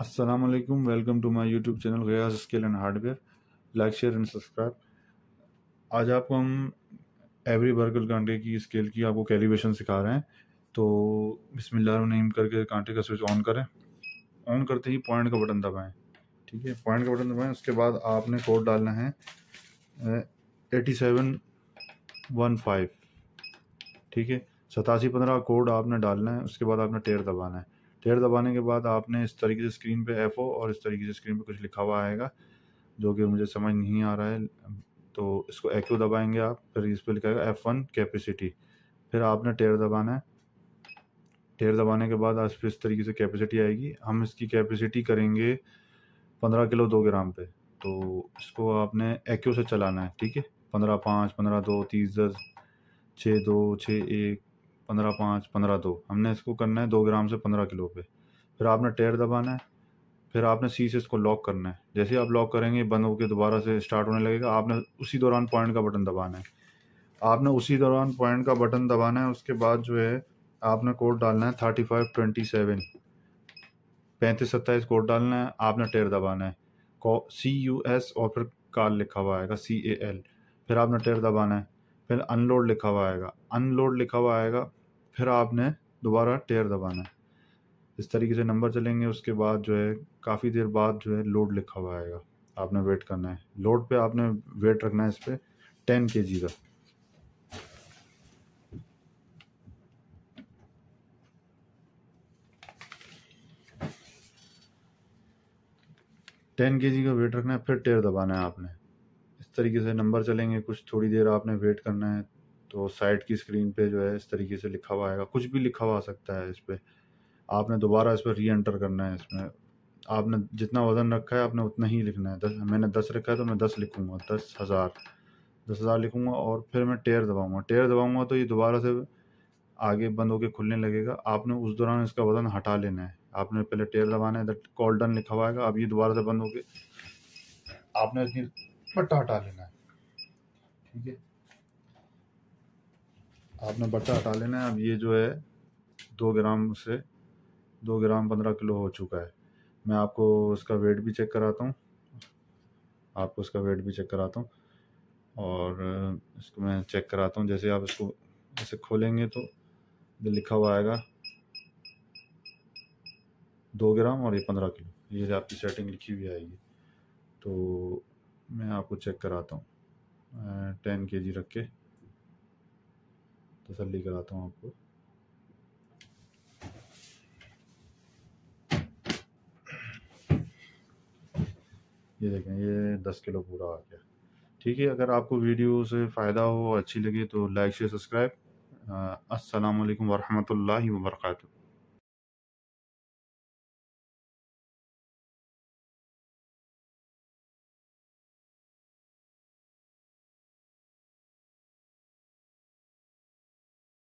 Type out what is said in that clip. अस्सलाम वालेकुम, welcome to my YouTube channel Ghayas scale and hardware. Like, share and subscribe. आज आपको हम एवरी बर्कल कांटे की स्केल की आपको कैलिब्रेशन सिखा रहे हैं। तो बिस्मिल्लाहिर्रहमानिर्रहीम करके कांटे का स्विच ऑन करें। ऑन करते ही पॉइंट का बटन दबाएं, ठीक है, पॉइंट का बटन दबाएँ। उसके बाद आपने कोड डालना है 8715, ठीक है, 8715 कोड आपने डालना है। उसके बाद आपने टेयर दबाना है। टेयर दबाने के बाद आपने इस तरीके से स्क्रीन पे एफ ओ और इस तरीके से स्क्रीन पे कुछ लिखा हुआ आएगा जो कि मुझे समझ नहीं आ रहा है, तो इसको एक्यू दबाएंगे आप। फिर इस पर लिखाएगा F1 कैपेसिटी। फिर आपने टेयर दबाना है। टेयर दबाने के बाद आज फिर इस तरीके से कैपेसिटी आएगी। हम इसकी कैपेसिटी करेंगे 15 किलो 2 ग्राम पे। तो इसको आपने एक्यू से चलाना है, ठीक है, 15 5 15 2 30 10 6 2 6 1 15 5 15 2। हमने इसको करना है 2 ग्राम से 15 किलो पे। फिर आपने टेयर दबाना है। फिर आपने सी से इसको लॉक करना है। जैसे ही आप लॉक करेंगे बंद होकर दोबारा से स्टार्ट होने लगेगा। आपने उसी दौरान पॉइंट का बटन दबाना है। उसके बाद जो है आपने कोड डालना है 3527 कोड डालना है। आपने टेयर दबाना है CUS और फिर काल लिखा हुआ आएगा CAL। फिर आपने टेयर दबाना है। फिर अनलोड लिखा हुआ आएगा, फिर आपने दोबारा टेयर दबाना है। इस तरीके से नंबर चलेंगे। उसके बाद जो है काफ़ी देर बाद जो है लोड लिखा हुआ आएगा। आपने वेट करना है। लोड पे आपने वेट रखना है इस पर 10 kg का। वेट रखना है। फिर टेयर दबाना है आपने। तरीके से नंबर चलेंगे। कुछ थोड़ी देर आपने वेट करना है। तो साइड की स्क्रीन पे जो है इस तरीके से लिखा हुआ आएगा, कुछ भी लिखा हुआ आ सकता है इस पर। आपने दोबारा इस पर री एंटर करना है। इसमें आपने जितना वज़न रखा है आपने उतना ही लिखना है। मैंने 10 रखा है तो मैं 10 लिखूँगा, 10,000 लिखूँगा और फिर मैं टेयर दबाऊँगा। तो ये दोबारा से आगे बंद होकर खुलने लगेगा। आपने उस दौरान इसका वज़न हटा लेना है। आपने पहले टेयर दबाना है, कॉल डन लिखा हुआ आएगा। अब ये दोबारा से बंद होकर आपने इसकी बट्टा हटा लेना है, ठीक है, आपने बट्टा हटा लेना है। अब ये जो है 2 ग्राम 15 किलो हो चुका है। मैं आपको उसका वेट भी चेक कराता हूँ और इसको मैं चेक कराता हूँ। जैसे आप इसको ऐसे खोलेंगे तो लिखा हुआ आएगा 2 ग्राम और ये 15 किलो। ये आपकी सेटिंग लिखी हुई आएगी। तो मैं आपको चेक कराता हूँ 10 kg रख के, तसल्ली कराता हूँ आपको। ये देखें, ये 10 किलो पूरा आ गया, ठीक है। अगर आपको वीडियो से फ़ायदा हो, अच्छी लगे तो लाइक, शेयर, सब्सक्राइब। अस्सलाम वालेकुम वरहमतुल्लाहि वबरकातुहू।